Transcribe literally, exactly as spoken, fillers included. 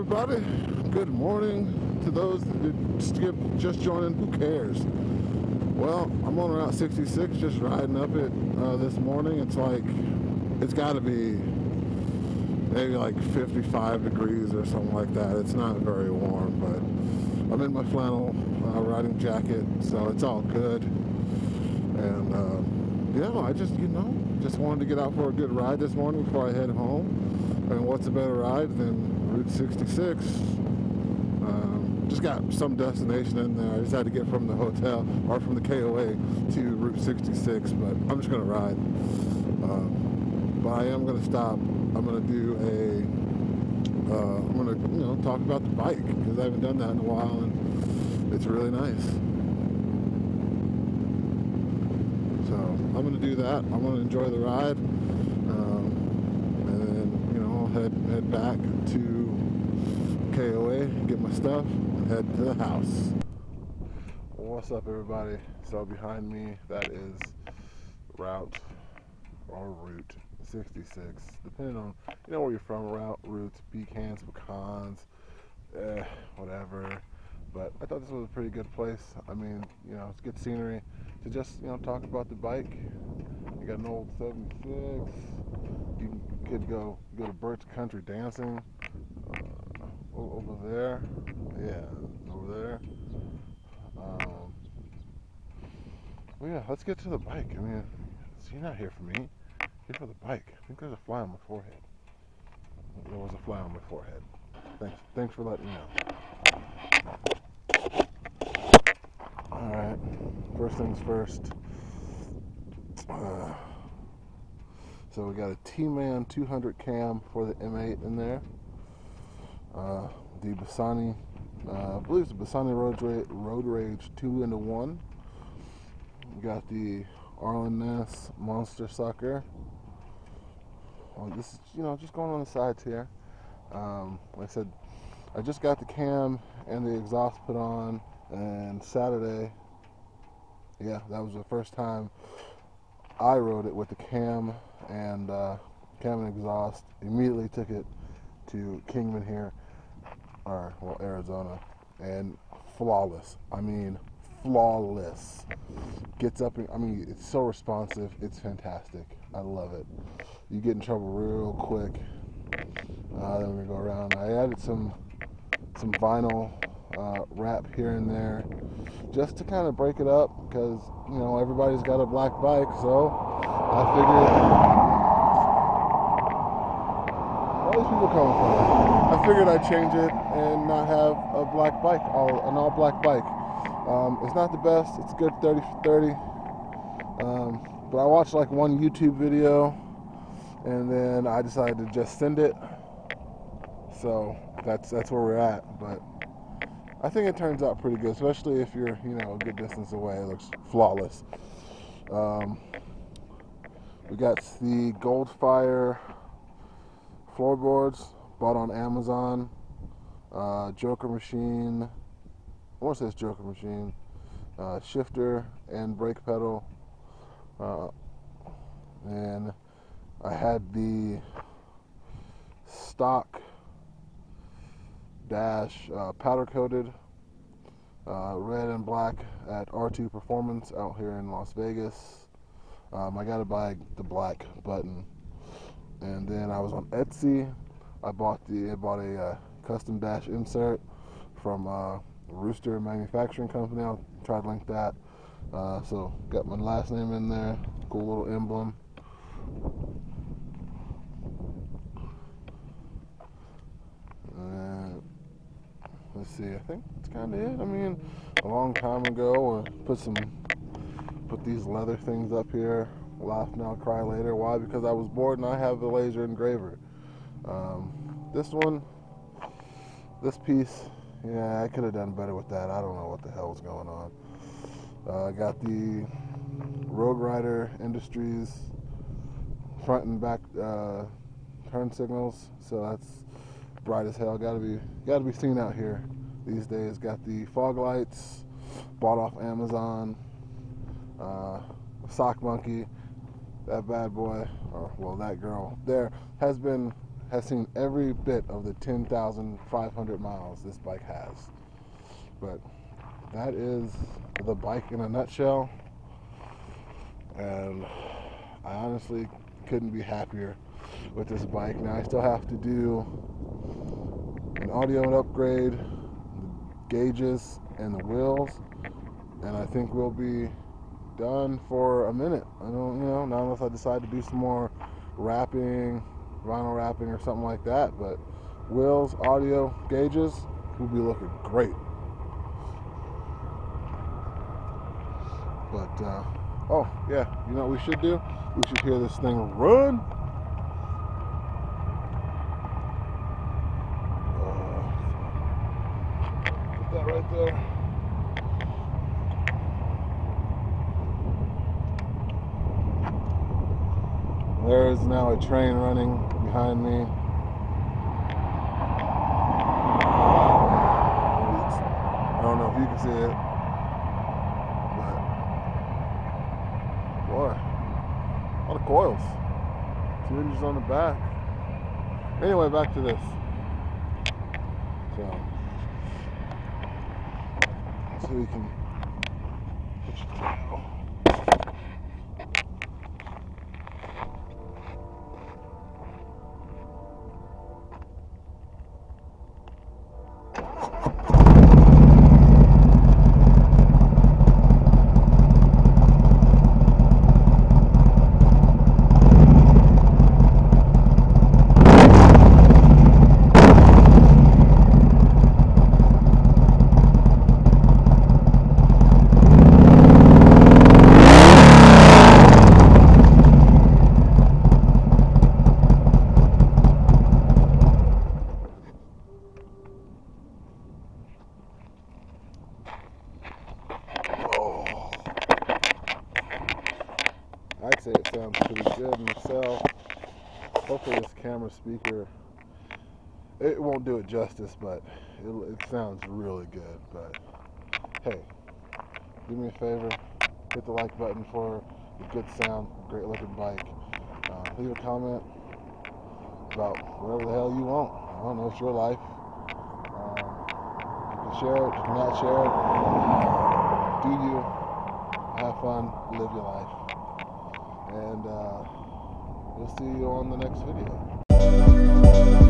everybody, good morning to those that skip just joining. Who cares? Well, I'm on Route sixty-six, just riding up it uh, this morning. It's like, it's got to be maybe like fifty-five degrees or something like that. It's not very warm, but I'm in my flannel uh, riding jacket, so it's all good. And uh, yeah, I just, you know, just wanted to get out for a good ride this morning before I head home. And what's a better ride than Route sixty-six? Um, just got some destination in there. I just had to get from the hotel or from the K O A to Route sixty-six, but I'm just going to ride. Um, but I am going to stop. I'm going to do a, uh, I'm going to, you know, talk about the bike because I haven't done that in a while and it's really nice. So I'm going to do that. I'm going to enjoy the ride. Um, Head, head back to K O A, get my stuff, and head to the house. What's up, everybody? So behind me, that is Route or Route sixty-six, depending on, you know, where you're from. Route, routes, pecans, pecans, eh, whatever. But I thought this was a pretty good place. I mean, you know, it's good scenery to just, you know, talk about the bike. You got an old seventy-six. You could go go to Burt's Country Dancing uh, over there. Yeah, over there. Um, well, yeah, let's get to the bike. I mean, you're not here for me. You're for the bike. I think there's a fly on my forehead. There was a fly on my forehead. Thanks. Thanks for letting me know. All right. First things first. Uh, so we got a T-Man two hundred cam for the M eight in there. Uh, the Bassani, uh, I believe it's the Bassani Road Rage, Road Rage two into one. We got the Arlen Ness Monster Sucker. Well, this is, you know, just going on the sides here. Um, like I said, I just got the cam and the exhaust put on, and Saturday, yeah, that was the first time I rode it with the cam and uh, cam and exhaust. Immediately took it to Kingman here, or well, Arizona, and flawless. I mean, flawless. Gets up and, I mean, it's so responsive. It's fantastic. I love it. You get in trouble real quick. Uh, then we go around. I added some some vinyl uh, wrap here and there, just to kind of break it up, because, you know, everybody's got a black bike, so I figured, where are these people coming from? I figured I'd change it and not have a black bike, all, an all black bike. Um, it's not the best, it's a good thirty for thirty, um, but I watched like one YouTube video, and then I decided to just send it, so that's, that's where we're at. But I think it turns out pretty good, especially if you're, you know, a good distance away. It looks flawless. Um, we got the Goldfire floorboards, bought on Amazon. Uh, Joker machine, I want to say it's Joker machine, uh, shifter and brake pedal. Uh, and I had the stock dash uh, powder coated uh, red and black at R two Performance out here in Las Vegas. um, I gotta buy the black button, and then I was on Etsy. I bought the I bought a uh, custom dash insert from uh, Rooster Manufacturing Company. I'll try to link that. Uh, so got my last name in there, cool little emblem. And let's see, I think that's kind of it. I mean, a long time ago, I put some, put these leather things up here. Laugh now, cry later. Why? Because I was bored and I have the laser engraver. Um, this one, this piece, yeah, I could have done better with that. I don't know what the hell was going on. Uh, I got the Road Rider Industries front and back uh, turn signals, so that's bright as hell. Gotta be gotta be seen out here these days. Got the fog lights, bought off Amazon. uh, Sock Monkey, that bad boy, or well, that girl there has been has seen every bit of the ten thousand five hundred miles this bike has. But that is the bike in a nutshell, and I honestly couldn't be happier with this bike. Now I still have to do an audio upgrade, the gauges and the wheels, and I think we'll be done for a minute. I don't, you know, not unless I decide to do some more wrapping, vinyl wrapping or something like that, but wheels, audio, gauges will be looking great. But, uh, oh, yeah, you know what we should do? We should hear this thing run. Uh, put that right there. There is now a train running behind me. I don't know if you can see it. A lot of coils, two hinges on the back. Anyway, back to this. So, so you can put your tail. Speaker, it won't do it justice, but it, it sounds really good. But hey, do me a favor, hit the like button for a good sound, great looking bike. Uh, leave a comment about whatever the hell you want. I don't know, it's your life. Um, you can share it, you can not share it. Do you have fun? Live your life, and uh, we'll see you on the next video. Thank you.